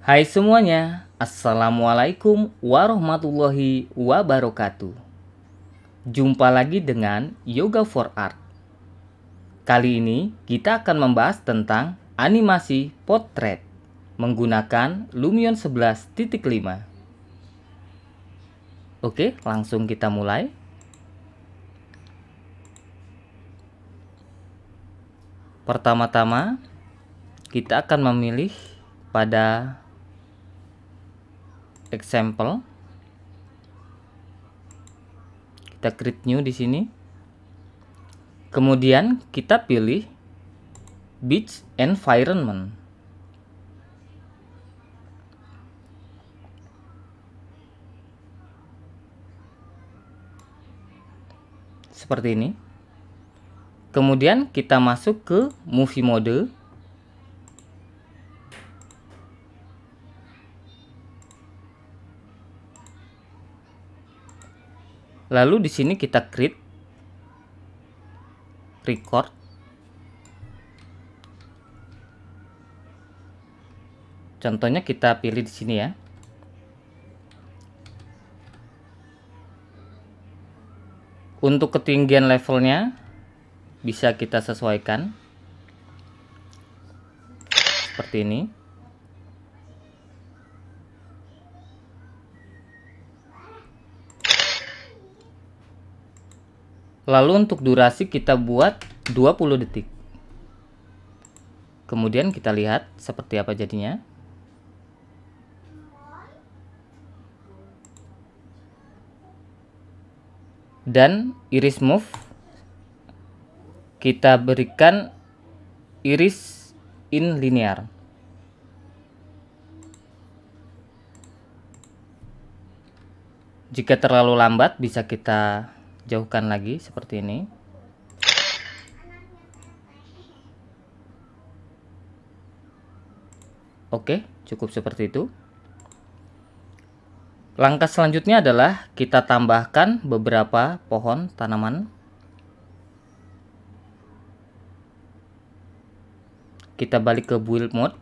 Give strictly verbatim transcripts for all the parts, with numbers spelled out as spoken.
Hai semuanya, Assalamualaikum warahmatullahi wabarakatuh. Jumpa lagi dengan Yoga for Art. Kali ini kita akan membahas tentang animasi potret menggunakan Lumion sebelas titik lima. Oke, langsung kita mulai. Pertama-tama kita akan memilih pada example, kita create new di sini, kemudian kita pilih beach environment. Seperti ini. Kemudian kita masuk ke movie mode. Lalu di sini kita create record. Contohnya kita pilih di sini ya. Untuk ketinggian levelnya bisa kita sesuaikan seperti ini. Lalu untuk durasi kita buat dua puluh detik. Kemudian kita lihat seperti apa jadinya. Dan iris move kita berikan iris in linear. Jika terlalu lambat bisa kita jauhkan lagi seperti ini. Oke, cukup seperti itu. Langkah selanjutnya adalah kita tambahkan beberapa pohon tanaman. Kita balik ke build mode.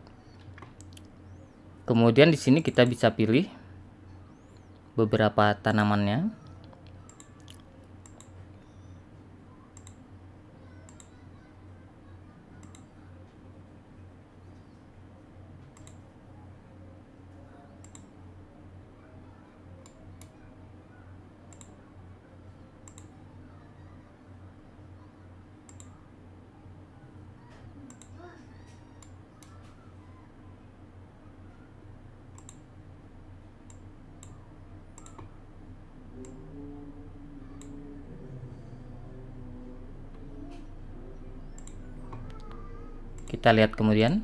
Kemudian di sini kita bisa pilih beberapa tanamannya. Kita lihat kemudian.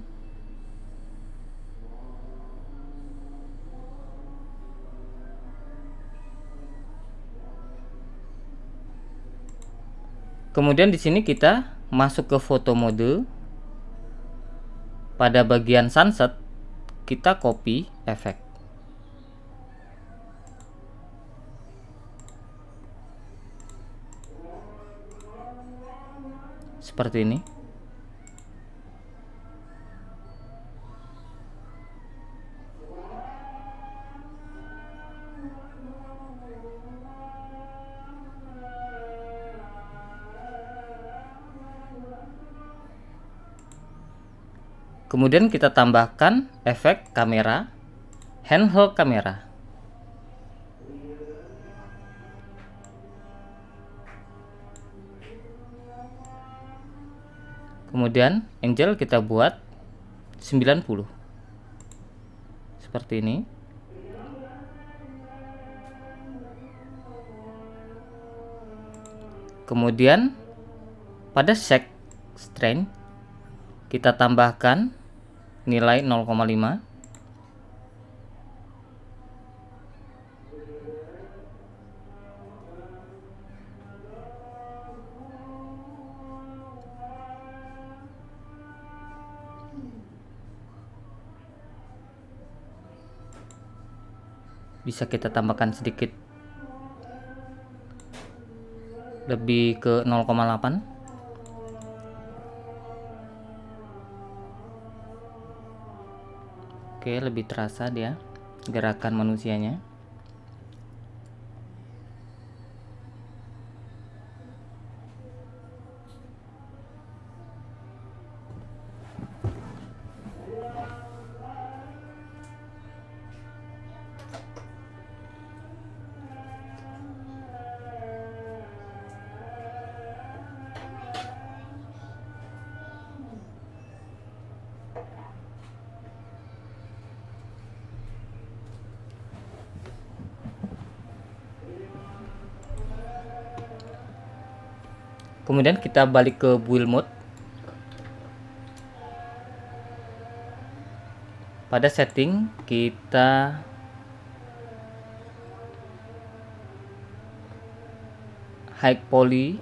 Kemudian di sini kita masuk ke foto mode. Pada bagian sunset kita copy efek. Seperti ini. Kemudian kita tambahkan efek kamera, handheld kamera. Kemudian angel kita buat sembilan puluh. Seperti ini. Kemudian pada shake strength kita tambahkan nilai nol koma lima. Bisa kita tambahkan sedikit lebih ke nol koma delapan. Oke, lebih terasa dia gerakan manusianya. Kemudian kita balik ke build mode. Pada setting kita high poly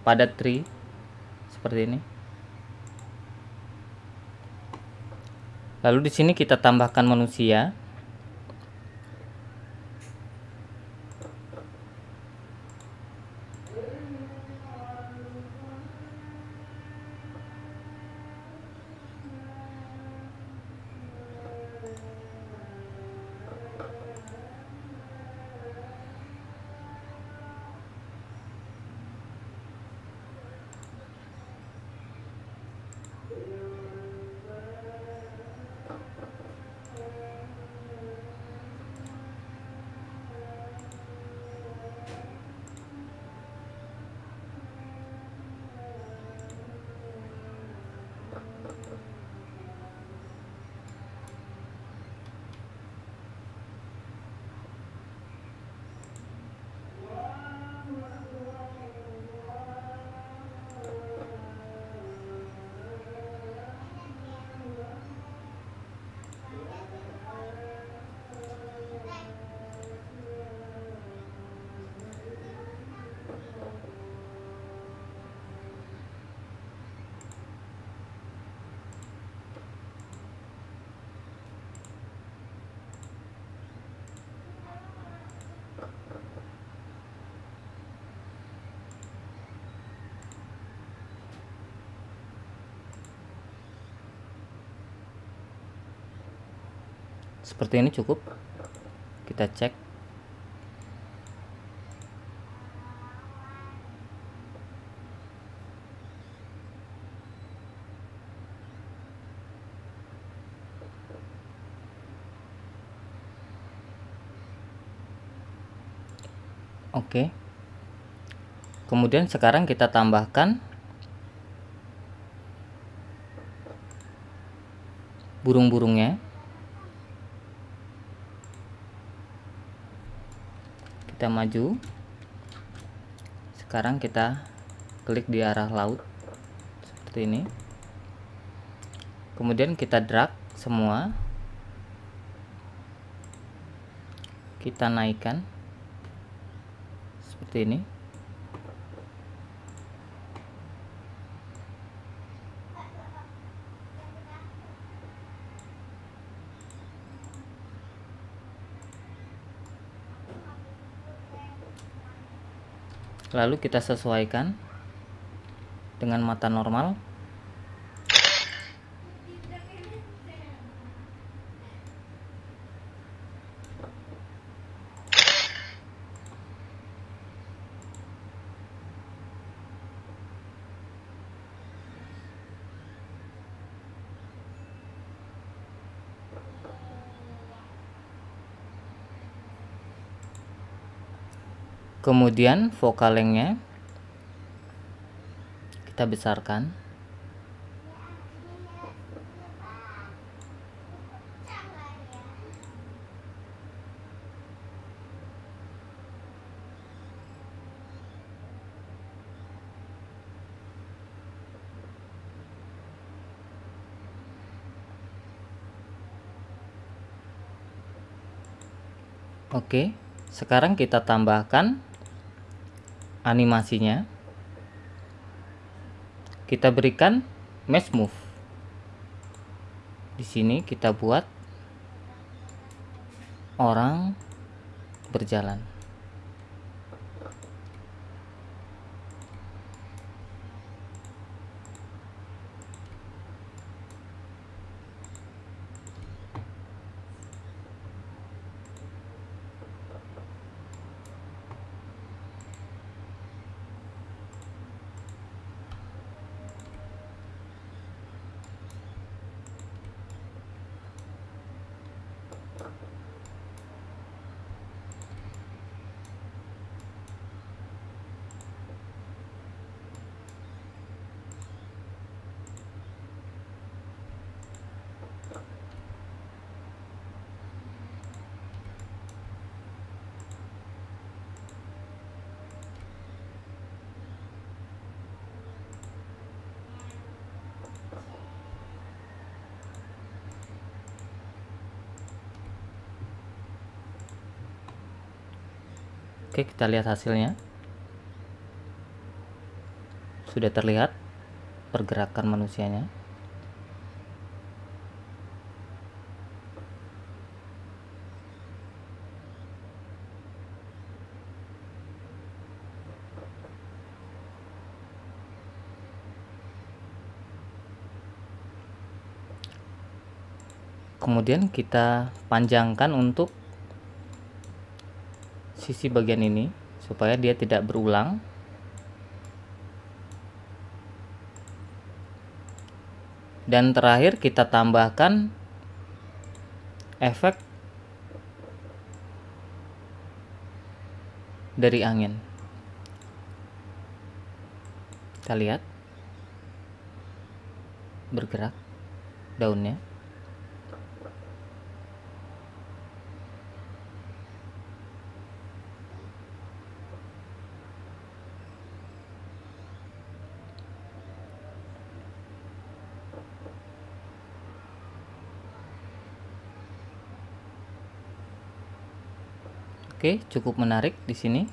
pada tree seperti ini. Lalu di sini kita tambahkan manusia. Seperti ini cukup, kita cek. Oke, kemudian sekarang kita tambahkan burung-burungnya. Kita maju. Sekarang kita klik di arah laut seperti ini. Kemudian kita drag semua. Kita naikkan seperti ini. Lalu kita sesuaikan dengan mata normal. Kemudian vokal length-nya kita besarkan. Oke, sekarang kita tambahkan animasinya. Kita berikan mesh move. Di sini kita buat orang berjalan. Oke, kita lihat hasilnya. Sudah terlihat pergerakan manusianya. Kemudian kita panjangkan untuk sisi bagian ini supaya dia tidak berulang. Dan terakhir kita tambahkan efek dari angin. Kita lihat bergerak daunnya. Oke, cukup menarik di sini.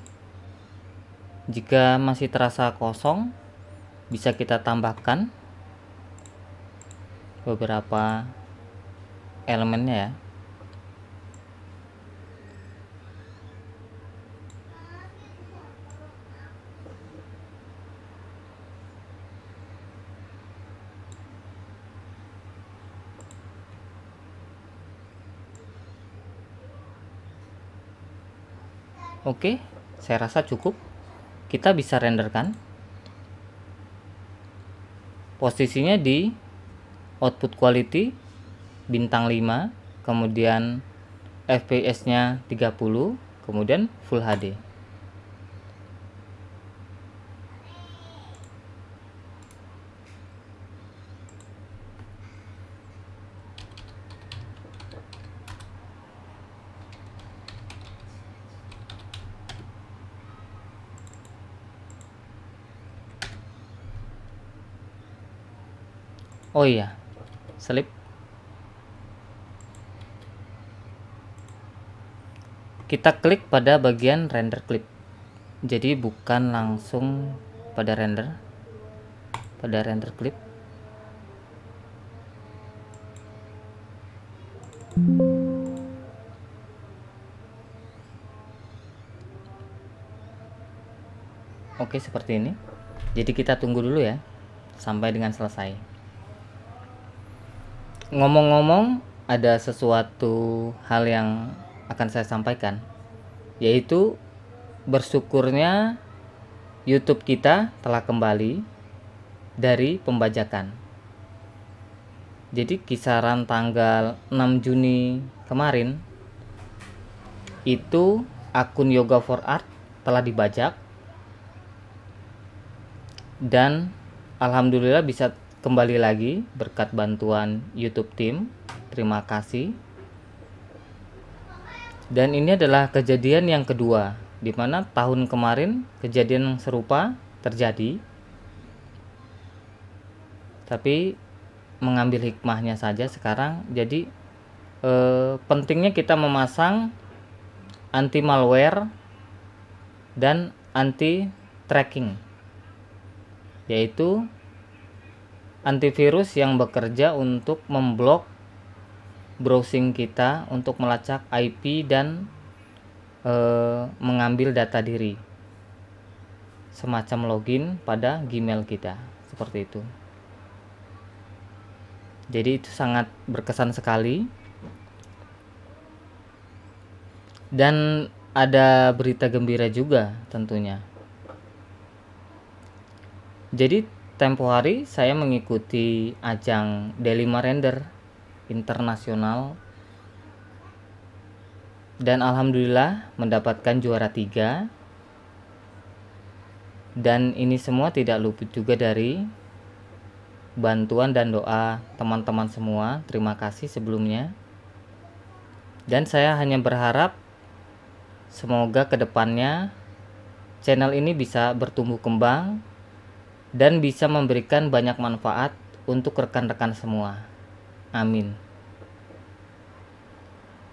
Jika masih terasa kosong, bisa kita tambahkan beberapa elemennya ya. Oke, saya rasa cukup. Kita bisa renderkan. Posisinya di output quality bintang lima, kemudian F P S-nya tiga puluh, kemudian full H D. Oh iya, slip. Kita klik pada bagian render clip. Jadi bukan langsung pada render, pada render clip. Oke, seperti ini. Jadi kita tunggu dulu ya, sampai dengan selesai. Ngomong-ngomong, ada sesuatu hal yang akan saya sampaikan, yaitu bersyukurnya YouTube kita telah kembali dari pembajakan. Jadi kisaran tanggal enam Juni kemarin itu akun Yoga for Art telah dibajak, dan alhamdulillah bisa kembali lagi berkat bantuan YouTube tim. Terima kasih. Dan ini adalah kejadian yang kedua, di mana tahun kemarin kejadian yang serupa terjadi, tapi mengambil hikmahnya saja sekarang. Jadi eh, pentingnya kita memasang anti malware dan anti tracking, yaitu antivirus yang bekerja untuk memblok browsing kita untuk melacak I P dan e, mengambil data diri, semacam login pada Gmail kita, seperti itu. Jadi itu sangat berkesan sekali. Dan ada berita gembira juga tentunya. Jadi tempo hari saya mengikuti ajang D lima Render internasional dan alhamdulillah mendapatkan juara tiga. Dan ini semua tidak luput juga dari bantuan dan doa teman-teman semua. Terima kasih sebelumnya. Dan saya hanya berharap semoga kedepannya channel ini bisa bertumbuh kembang dan bisa memberikan banyak manfaat untuk rekan-rekan semua. Amin.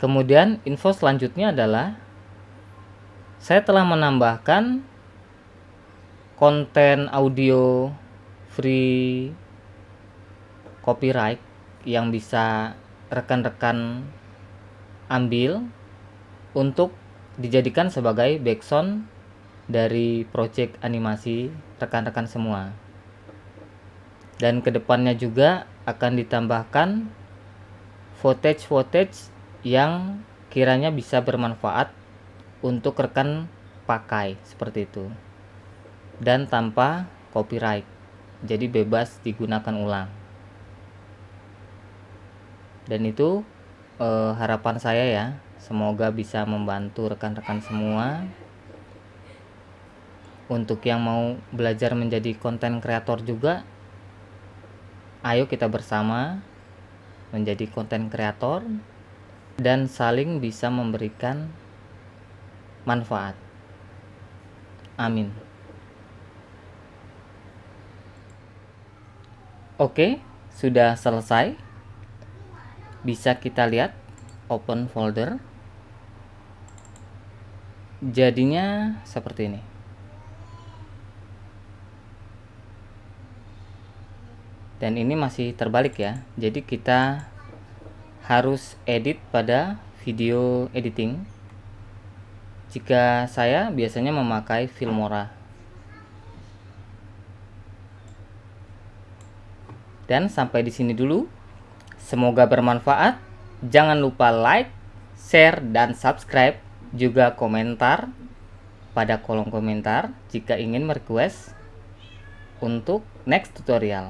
Kemudian info selanjutnya adalah saya telah menambahkan konten audio free copyright yang bisa rekan-rekan ambil untuk dijadikan sebagai background dari project animasi rekan-rekan semua. Dan kedepannya juga akan ditambahkan footage-footage yang kiranya bisa bermanfaat untuk rekan pakai seperti itu, dan tanpa copyright, jadi bebas digunakan ulang. Dan itu eh, harapan saya ya, semoga bisa membantu rekan-rekan semua. Untuk yang mau belajar menjadi konten kreator juga, ayo kita bersama menjadi konten kreator dan saling bisa memberikan manfaat. Amin. Oke, sudah selesai. Bisa kita lihat, open folder. Jadinya seperti ini. Dan ini masih terbalik ya. Jadi kita harus edit pada video editing. Jika saya biasanya memakai Filmora. Dan sampai di sini dulu, semoga bermanfaat. Jangan lupa like, share, dan subscribe. Juga komentar pada kolom komentar jika ingin merequest untuk next tutorial.